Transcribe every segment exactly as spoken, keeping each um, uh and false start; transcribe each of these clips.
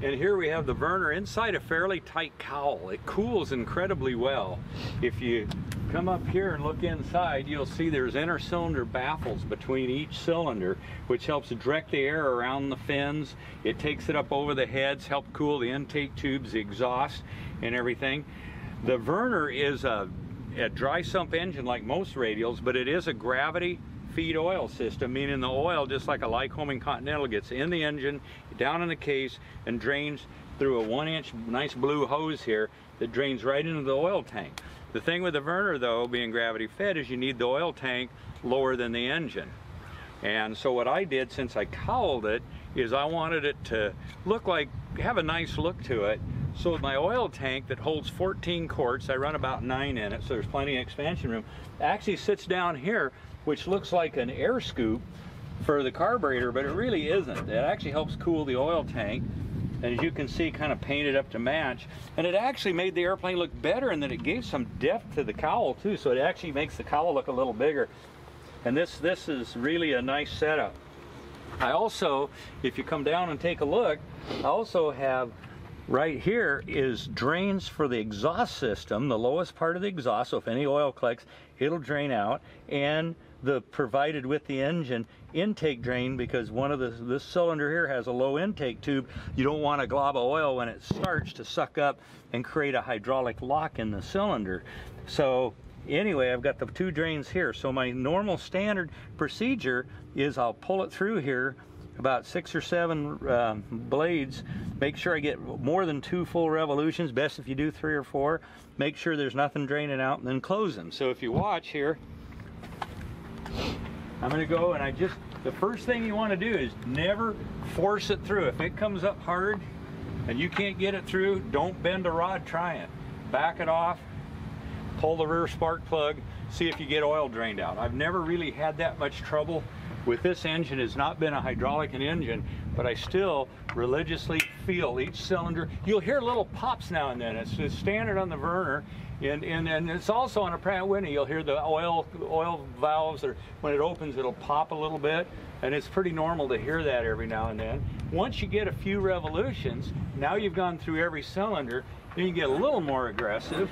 And here we have the Verner inside a fairly tight cowl. It cools incredibly well. If you come up here and look inside, you'll see there's inner cylinder baffles between each cylinder, which helps direct the air around the fins. It takes it up over the heads, help cool the intake tubes, the exhaust, and everything. The Verner is a, a dry sump engine like most radials, but it is a gravity feed oil system, meaning the oil, just like a Lycoming Continental, gets in the engine, down in the case, and drains through a one inch nice blue hose here that drains right into the oil tank. The thing with the Verner, though, being gravity fed, is you need the oil tank lower than the engine. And so what I did, since I cowled it, is I wanted it to look like, have a nice look to it. So my oil tank that holds fourteen quarts, I run about nine in it, so there's plenty of expansion room, actually sits down here, which looks like an air scoop for the carburetor, but it really isn't. It actually helps cool the oil tank, and as you can see, kind of painted up to match. And it actually made the airplane look better in that it gave some depth to the cowl too, so it actually makes the cowl look a little bigger. And this, this is really a nice setup. I also, if you come down and take a look, I also have right here is drains for the exhaust system, the lowest part of the exhaust, so if any oil collects, it'll drain out, and the provided with the engine intake drain, because one of the, this cylinder here has a low intake tube. You don't want a glob of oil when it starts to suck up and create a hydraulic lock in the cylinder. So anyway, I've got the two drains here. So my normal standard procedure is I'll pull it through here about six or seven um, blades, make sure I get more than two full revolutions, best if you do three or four, make sure there's nothing draining out, and then close them. So if you watch here, I'm gonna go and I just, the first thing you wanna do is never force it through. If it comes up hard and you can't get it through, don't bend a rod, try it. Back it off, pull the rear spark plug, see if you get oil drained out. I've never really had that much trouble with this engine. Has not been a hydraulic engine, but I still religiously feel each cylinder. You'll hear little pops now and then. It's, it's standard on the Verner, and, and, and it's also on a Pratt Whitney. You'll hear the oil, oil valves, or when it opens, it'll pop a little bit, and it's pretty normal to hear that every now and then. Once you get a few revolutions, now you've gone through every cylinder, then you get a little more aggressive.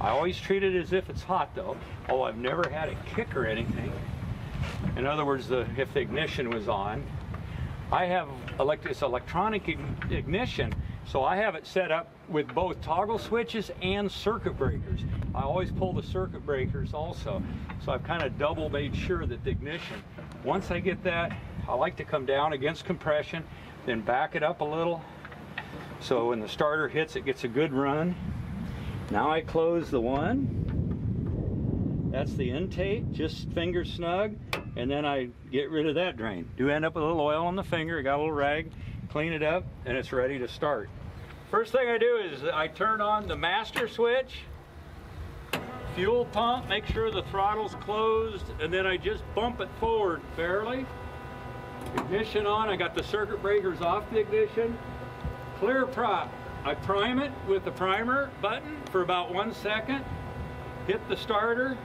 I always treat it as if it's hot, though. Oh, I've never had a kick or anything. In other words, the, if the ignition was on, I have elect, it's electronic ignition, so I have it set up with both toggle switches and circuit breakers. I always pull the circuit breakers also, so I've kind of double made sure that the ignition. Once I get that, I like to come down against compression, then back it up a little, so when the starter hits, it gets a good run. Now I close the one. That's the intake, just finger snug. And then I get rid of that drain. Do end up with a little oil on the finger, I got a little rag, clean it up, and it's ready to start. First thing I do is I turn on the master switch, fuel pump, make sure the throttle's closed, and then I just bump it forward fairly. Ignition on, I got the circuit breakers off the ignition. Clear prop, I prime it with the primer button for about one second, hit the starter.